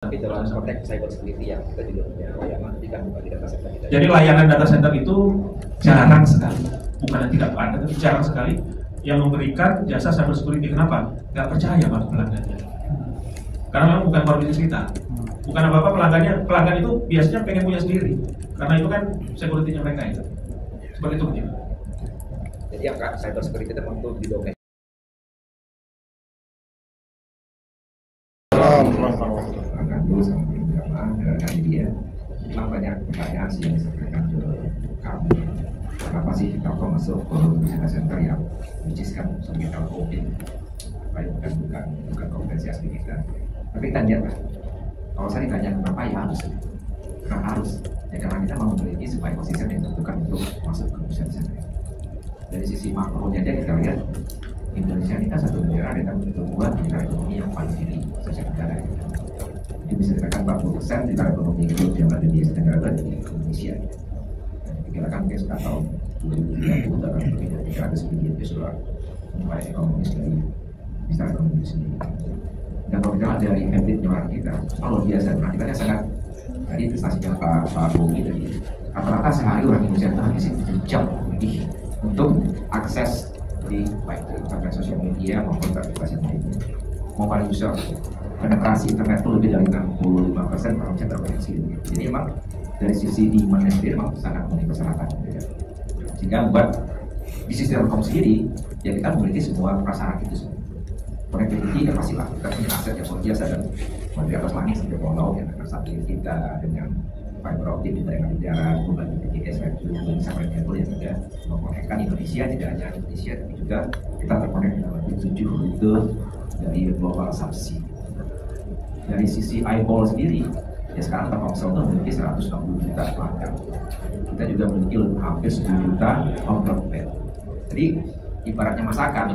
Tapi dalam konteks cyber security ya, kita juga punya layanan di data center kita. Jadi layanan data center itu jarang sekali, bukan tidak ada, tapi jarang sekali yang memberikan jasa cyber security. Kenapa? Nggak percaya sama pelanggannya. Karena memang bukan core bisnis kita. Bukan apa-apa pelanggannya, pelanggan itu biasanya pengen punya sendiri. Karena itu kan security-nya mereka itu. Seperti itu mungkin. Jadi yang cyber security kita memang di domain. Akan dulu sama berbicara dengan dia tentang banyak pertanyaan sih yang disampaikan ke kami. Kenapa sih Telkom masuk ke data center yang menjadikan sebagai Telkom ini? Baik, bukan kompetensi asli kita. Tapi tanya lah, kalau saya ditanya kenapa ya harus? Kenapa harus? Ya karena kita mau memiliki sebuah ekosistem yang ditentukan untuk masuk ke data center. Dari sisi makronya dia kita lihat. Indonesia kita satu negara dengan pertumbuhan tingkat ekonomi yang paling tinggi sejak negara kita. Ini bisa dikatakan 40% tingkat ekonomi hidup yang ada di negara barat di Indonesia. Dikirakan sekitar tahun 2030 akan menjadi 300 miliar dolar nilai ekonomi dari bisa ekonomi sendiri. Dan kalau kita lihat dari habit orang kita, luar biasa. Nah, kita sangat tadi prestasinya Pak Bogi tadi. Rata-rata sehari orang Indonesia itu habis 1 jam lebih untuk akses di baik terkait sosial media maupun aplikasi lain. Mobile user penetrasi internet itu lebih dari 65% orang Indonesia terkoneksi. Jadi memang dari sisi demand sendiri memang sangat memenuhi persyaratan. Sehingga buat bisnis Telkom sendiri, ya kita memiliki semua persyaratan itu semua. Connectivity ya pastilah kita punya aset yang luar biasa dan dari atas langit sampai bawah laut yang akan satelit kita dengan fiber optik di daerah daerah berbagai BTS dan sampai kabel yang sudah mengkonekkan Indonesia tidak hanya Indonesia tapi juga kita terkonek dengan lebih 7 rute dari global subsea. Dari sisi eyeball sendiri, ya sekarang Telkomsel itu memiliki 160 juta pelanggan. Kita juga memiliki hampir 10 juta outlet. Jadi ibaratnya masakan,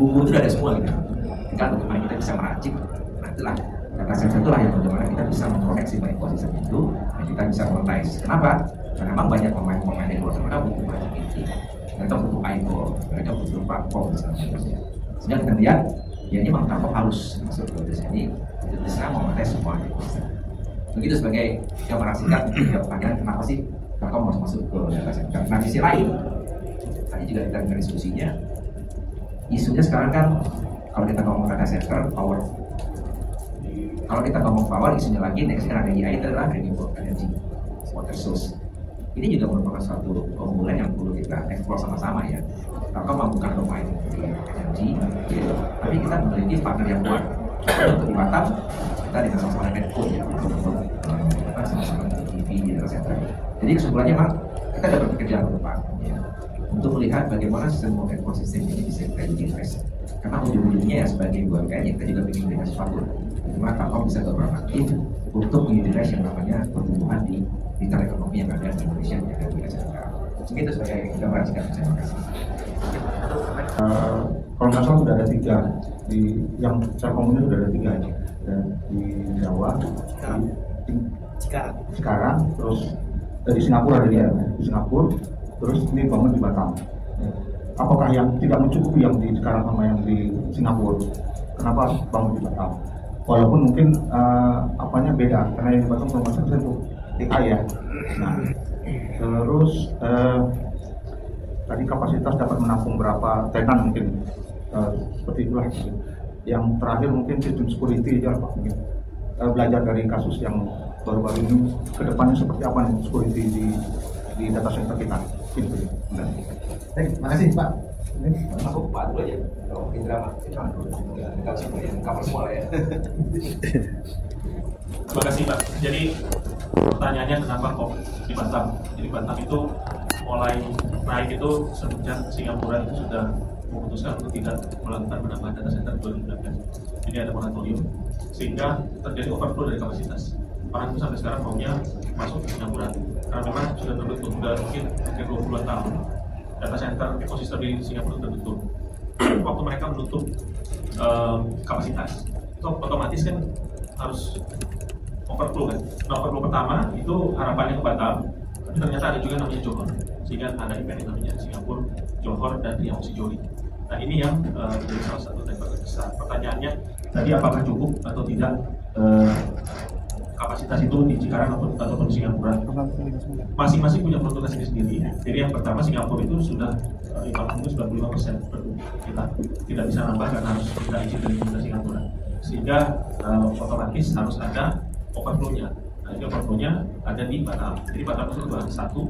bumbu itu ada semua gitu. Tinggal bagaimana kita bisa meracik, nah itulah. Data center itulah yang bagaimana kita bisa mengkoneksi banyak ekosistem itu dan kita bisa monetize. Kenapa? Karena memang banyak pemain-pemain yang luar sana butuh connectivity, mereka butuh eyeball, mereka butuh platform dan sebagainya. Sehingga kita lihat, ya ini memang Telkom harus masuk ke bisnis ini untuk bisa monetize semua ekosistem. Begitu sebagai gambaran singkat untuk pertanyaan kenapa sih Telkom harus masuk ke data center. Nah sisi lain, tadi juga kita dengar diskusinya, isunya sekarang kan kalau kita ngomong data center, power. Kalau kita ngomong power, isunya lagi next era AI adalah renewable energy, water source. Ini juga merupakan suatu keunggulan yang perlu kita eksplor sama-sama ya. Telkom bukan domain energi, gitu. Tapi kita memiliki partner yang kuat. Untuk di Batam, kita dengan sama-sama Telkom ya, kita sama-sama TV dan etc. Jadi kesimpulannya memang kita dapat bekerja ke depan ya, untuk melihat bagaimana semua ekosistem ini bisa kita invest. Karena ujung-ujungnya ya sebagai BUMN kita juga ingin melihat sesuatu. Cuma Telkom bisa berperan aktif untuk mengutilize yang namanya pertumbuhan di mitra ekonomi yang ada di Indonesia yang ada di Asia. Mungkin itu sebagai gambaran singkat. Terima kasih. Kalau nggak salah sudah ada 3 di yang Telkom ini sudah ada 3 aja. Dan di Jawa, sekarang terus di Singapura ada dia. Di Singapura terus ini bangun di Batam. Apakah yang tidak mencukupi yang di sekarang sama yang di Singapura? Kenapa bangun di Batam? Walaupun mungkin apanya beda, karena yang di Batam permasalahan itu AI ya. Nah, terus tadi kapasitas dapat menampung berapa tenan mungkin seperti itulah. Yang terakhir mungkin sistem security ya Pak, mungkin belajar dari kasus yang baru-baru ini kedepannya seperti apa nih security di data center kita. Terima kasih Pak. Masuk Pak dulu aja. Kalau Indra Pak, kita semua yang cover semua ya. Terima kasih Pak. Jadi pertanyaannya kenapa kok di Batam? Jadi Batam itu mulai naik itu sejak Singapura itu sudah memutuskan untuk tidak melakukan penambahan data center 2019. Jadi ada moratorium sehingga terjadi overflow dari kapasitas. Orang itu sampai sekarang maunya masuk ke Singapura karena memang sudah terbentuk, sudah mungkin sekitar 20-an tahun data center ekosistem di Singapura terbentuk. Waktu mereka menutup kapasitas itu otomatis kan harus overflow kan. Nah overflow pertama itu harapannya ke Batam, tapi ternyata ada juga namanya Johor, sehingga ada event yang namanya Singapura, Johor, dan Riau Sijori. Nah ini yang jadi salah satu terbesar. Pertanyaannya tadi apakah cukup atau tidak kapasitas itu di Cikarang ataupun di Singapura. Masing-masing punya produknya sendiri. Jadi yang pertama Singapura itu sudah itu 95% produk kita tidak bisa nambah karena harus kita isi dari pemerintah Singapura. Sehingga otomatis harus ada overflow-nya. Nah, ini overflow-nya ada di Batam. Jadi Batam itu satu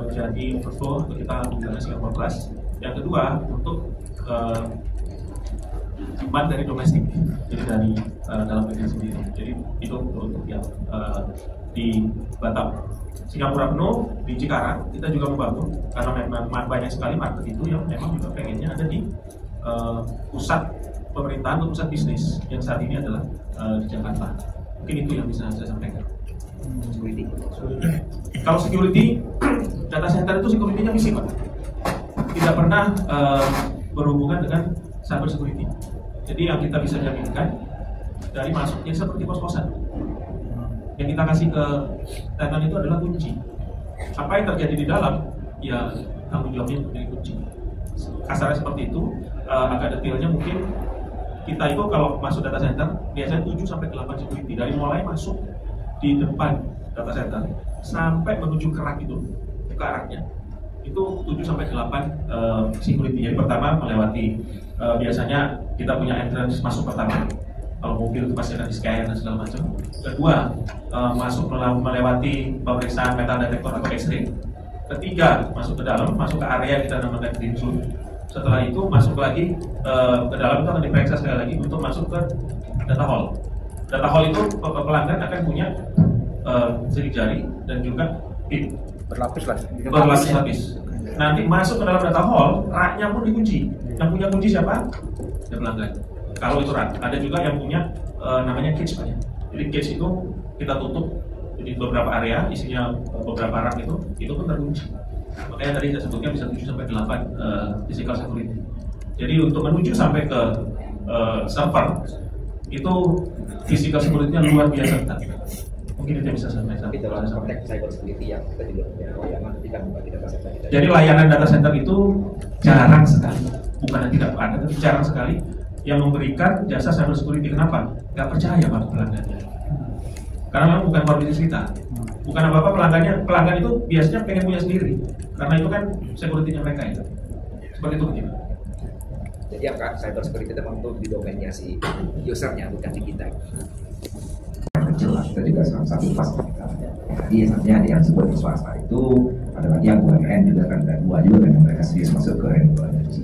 menjadi overflow untuk kita menggunakan Singapura Plus. Yang kedua untuk demand dari domestik, jadi dari dalam negeri sendiri. Jadi itu untuk yang di Batam. Singapura penuh, di Cikarang kita juga membangun karena memang banyak sekali market itu yang memang juga pengennya ada di pusat pemerintahan atau pusat bisnis yang saat ini adalah di Jakarta. Mungkin itu yang bisa saya sampaikan. Security. Kalau security, data center itu security-nya fisik, Pak. Tidak pernah berhubungan dengan cyber security. Jadi yang kita bisa jaminkan dari masuknya seperti kos-kosan. Yang kita kasih ke tenan itu adalah kunci. Apa yang terjadi di dalam, ya tanggung jawabnya dari kunci. Kasarnya seperti itu, agak detailnya mungkin kita itu kalau masuk data center, biasanya 7-8 security. Dari mulai masuk di depan data center, sampai menuju kerak itu, ke arahnya. Itu 7-8 security. Jadi pertama melewati biasanya kita punya entrance masuk pertama. Kalau mobil itu pasti ada di scanner dan segala macam. Kedua, masuk melewati pemeriksaan metal detektor atau X-ray. Ketiga, masuk ke dalam, masuk ke area kita namakan green zone. Setelah itu masuk lagi ke dalam itu akan diperiksa sekali lagi untuk masuk ke data hall. Data hall itu pelanggan akan punya jari-jari dan juga pin. Berlapis-lapis. Nanti masuk ke dalam data hall, raknya pun dikunci. Yang punya kunci siapa? Ya pelanggan. Kalau itu rak, ada juga yang punya namanya cage banyak. Jadi cage itu kita tutup. Jadi beberapa area, isinya beberapa rak itu pun terkunci. Makanya tadi saya sebutnya bisa 7-8 physical security. Jadi untuk menuju sampai ke server, itu physical security-nya luar biasa. Mungkin itu yang bisa sampai tapi dalam konteks cyber security yang kita juga punya layanan ketika buka di data center kita. Jadi layanan data center itu jarang sekali, bukan tidak ada, tapi jarang sekali yang memberikan jasa cyber security. Kenapa? Nggak percaya Pak pelanggannya. Karena memang bukan core business kita, bukan apa-apa pelanggannya. Pelanggan itu biasanya pengen punya sendiri, karena itu kan security-nya mereka itu. Seperti itu kan? Jadi yang cyber security itu memang di domainnya si usernya, bukan di kita. Jelas, kita juga sama-sama fasilitasinya. Jadi sebenarnya yang sebut swasta itu ada lagi yang UMN juga kan, dan dua juga kan mereka serius masuk ke renewable energy.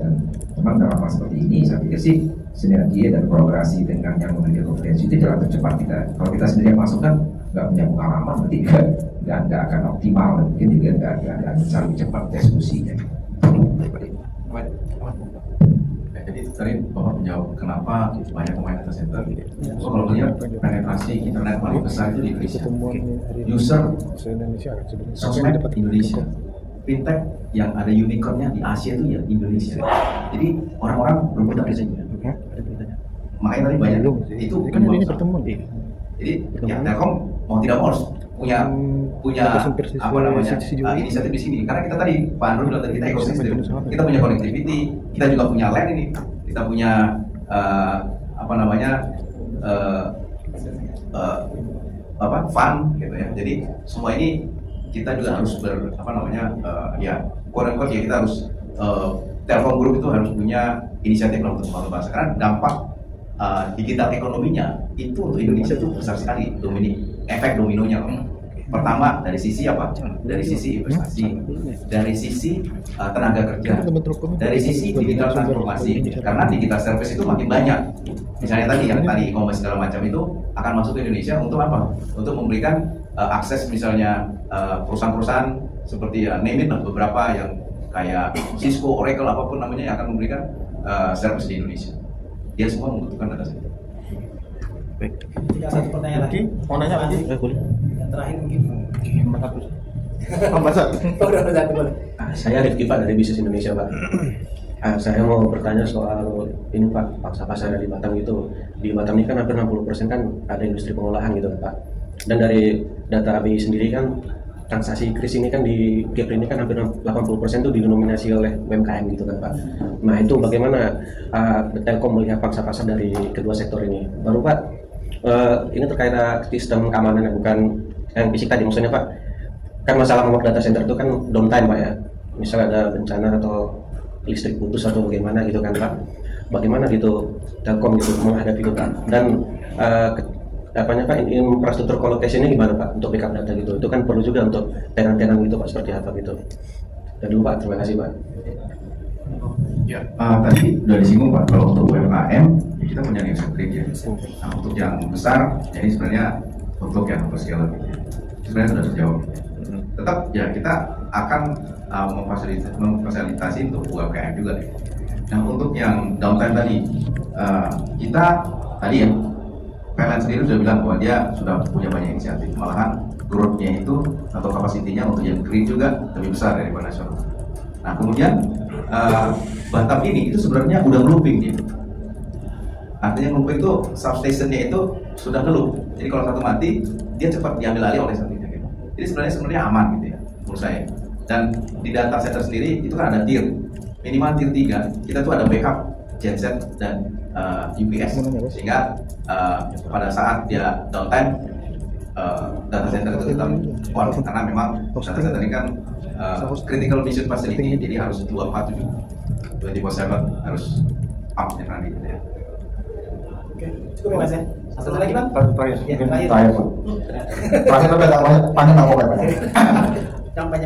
Dan memang dalam hal seperti ini saya pikir sih sinergi dan kolaborasi dengan yang memiliki kompetensi itu jalan tercepat kita. Kalau kita sendiri yang masuk kan nggak punya pengalaman, nanti nggak akan optimal, mungkin juga nggak akan saling cepat eksekusinya. Jadi tadi Bapak menjawab kenapa banyak pemain data center. So, kalau lihat penetrasi internet paling besar di Indonesia, user sosmed Indonesia, fintech yang ada unicornnya di Asia itu ya Indonesia. Jadi orang-orang berbeda biasanya. Makanya tadi banyak itu kan bertemu. Jadi ya, Telkom mau tidak mau harus punya apa namanya inisiatif di sini, karena kita tadi Pak Andrew bilang tadi kita ekosistem, kita punya connectivity, kita juga punya LAN ini, kita punya apa namanya fun gitu ya. Jadi semua ini kita juga harus ya kita harus Telkom Group itu harus punya inisiatif untuk membangun bangsa, karena dampak digital ekonominya itu untuk Indonesia itu besar sekali, efek dominonya loh. Pertama dari sisi apa? Dari sisi investasi, dari sisi tenaga kerja, dari sisi digital transformasi. Karena digital service itu makin banyak. Misalnya tadi yang tadi e-commerce segala macam itu akan masuk ke Indonesia untuk apa? Untuk memberikan akses misalnya perusahaan-perusahaan seperti Nemit dan beberapa yang kayak Cisco, Oracle apapun namanya yang akan memberikan service di Indonesia. Dia semua membutuhkan data center. Baik. Ya, satu pertanyaan lagi. Mau nanya lagi? Boleh. Yang terakhir mungkin. Saya Rifki Pak dari Bisnis Indonesia Pak. Saya mau bertanya soal ini Pak, paksa pasar di Batam gitu. Di Batam ini kan hampir 60% kan ada industri pengolahan gitu Pak. Dan dari data ABI sendiri kan transaksi kris ini kan di Kepri ini kan hampir 80% itu dinominasi oleh UMKM gitu kan Pak. Nah itu bagaimana Telkom melihat paksa pasar dari kedua sektor ini? Baru Pak. Ini terkait sistem keamanan yang bukan yang fisik tadi, maksudnya Pak, kan masalah membuat data center itu kan downtime Pak ya, misalnya ada bencana atau listrik putus atau bagaimana gitu kan Pak, bagaimana gitu Telkom gitu menghadapi itu Pak, dan apanya Pak, infrastruktur colocation-nya gimana Pak untuk backup data gitu, itu kan perlu juga untuk tenan-tenan gitu Pak, seperti apa gitu. Dan dulu Pak, terima kasih Pak. Ya, tadi sudah disinggung Pak, kalau untuk UMKM kita punya inisiatif ya. Nah, untuk yang besar, jadi sebenarnya untuk yang hyperscaler sebenarnya sudah sejauh. Tetap ya kita akan memfasilitasi untuk UMKM juga. Nah, untuk yang downtime tadi, kita tadi ya PLN sendiri sudah bilang bahwa dia sudah punya banyak inisiatif, malahan growth-nya itu atau kapasitinya untuk yang green juga lebih besar daripada nasional. Nah kemudian Batam ini itu sebenarnya udah ngelooping dia. Artinya ngelooping itu substation-nya itu sudah ngeloop. Jadi kalau satu mati dia cepat diambil alih oleh satunya gitu. Jadi sebenarnya aman gitu ya menurut saya. Dan di data center sendiri itu kan ada tier minimal tier 3. Kita tuh ada backup genset dan UPS, sehingga pada saat dia downtime data center itu kita on, karena memang data center ini kan critical mission facility, jadi harus 24/7 harus up nanti gitu ya. Oke, cukup Mas ya. Satu lagi Bang? Terakhir.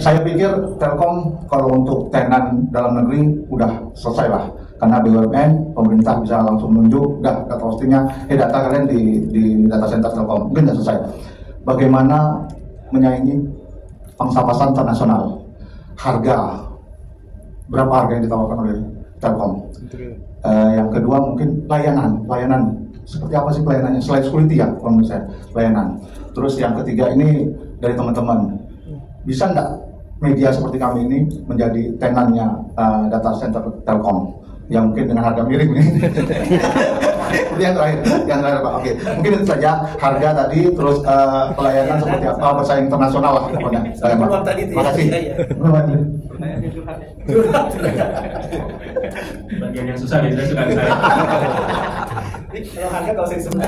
Saya pikir Telkom kalau untuk tenan dalam negeri udah selesai lah, karena BUMN pemerintah bisa langsung menunjuk dah data hostingnya, data kalian di data center Telkom, mungkin udah selesai. Bagaimana menyaingi pangsa pasar internasional, harga berapa harga yang ditawarkan oleh Telkom? Yang kedua mungkin layanan seperti apa sih pelayanannya, selain security ya kalau menurut saya layanan. Terus yang ketiga ini dari teman-teman. Bisa enggak media seperti kami ini menjadi tenannya data center Telkom yang mungkin dengan harga miring nih? yang terakhir Pak. Oke, mungkin itu saja, harga tadi, terus pelayanan seperti apa, pesaing internasional lah pokoknya. Terima kasih. Bagian yang susah biasanya suka saya. Kalau harga nggak usah disebut.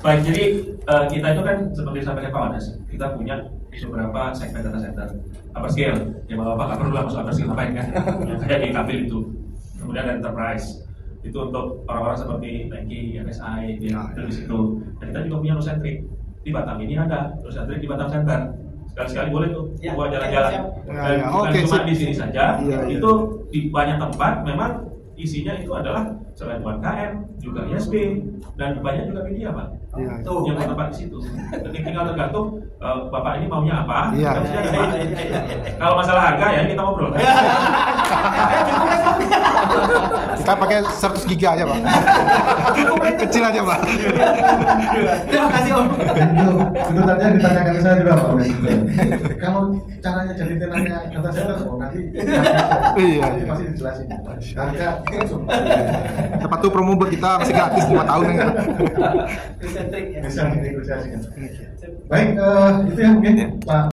Baik, jadi kita itu kan seperti sampaikan Pak Wadas, kita punya di beberapa segmen data center. Upscale, ya Bapak nggak perlu langsung upscale apa ya, kayak di Kepri itu. Kemudian enterprise, itu untuk orang-orang seperti Maggie, MSI, di situ. Dan kita juga punya Nusantrik di Batam, ini ada Nusantrik di Batam Center. Sekali-sekali boleh tuh buat jalan-jalan. Bukan cuma di sini saja, itu di banyak tempat memang isinya itu adalah selain UMKM, juga ISP, dan banyak juga media Pak yang bertempat di situ. Tinggal tergantung Bapak ini maunya apa. Kalau masalah harga ya kita ngobrol. Kita pakai 100 giga aja Pak. Kecil aja Pak. Terima kasih Om. Itu tadi ditanyakan saya juga Pak. Kalau caranya jadi tenannya kata saya nanti pasti dijelasin. Harga tepat tuh promo buat kita masih gratis 2 tahun ya. Bisa trik ya. Baik, itu yang mungkin Pak.